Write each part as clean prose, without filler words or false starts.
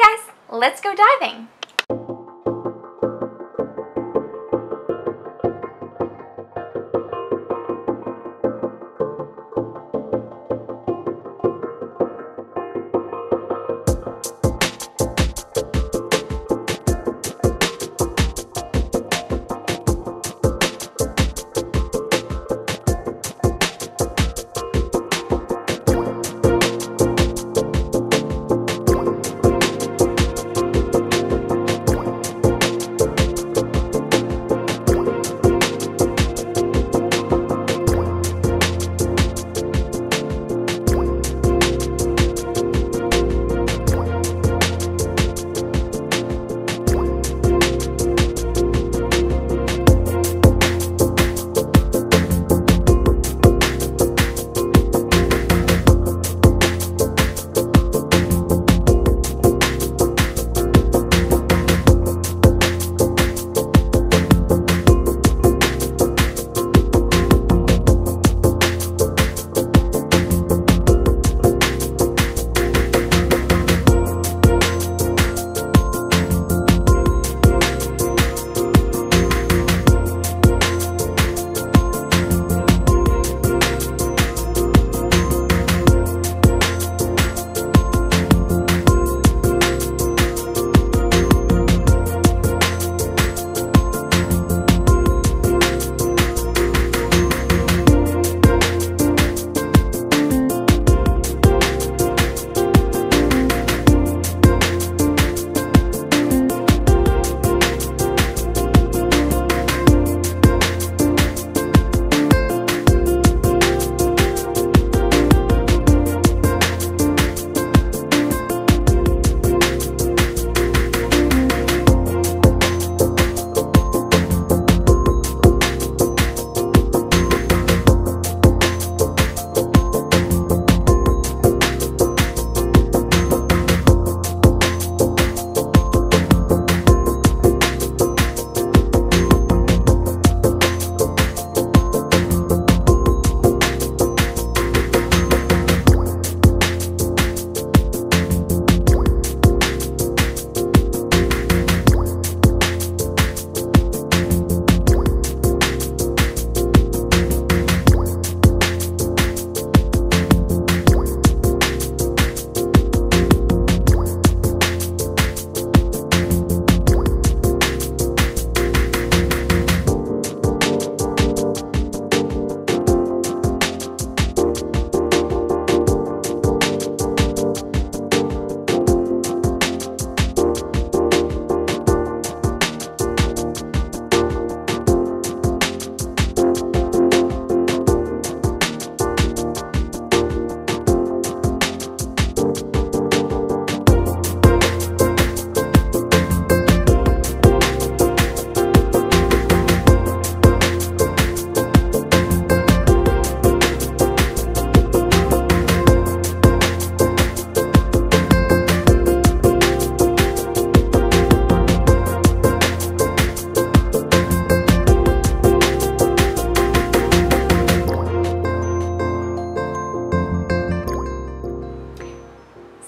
Hey guys, let's go diving!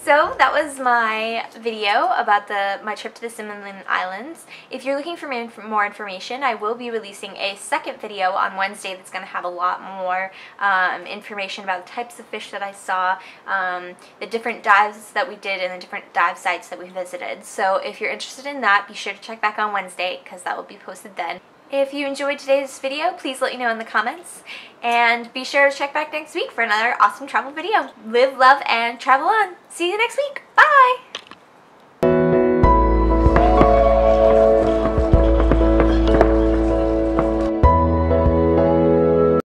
So that was my video about my trip to the Similan Islands. If you're looking for more information, I will be releasing a second video on Wednesday that's going to have a lot more information about the types of fish that I saw, the different dives that we did, and the different dive sites that we visited. So if you're interested in that, be sure to check back on Wednesday because that will be posted then. If you enjoyed today's video, please let me know in the comments, and be sure to check back next week for another awesome travel video. Live, love, and travel on! See you next week!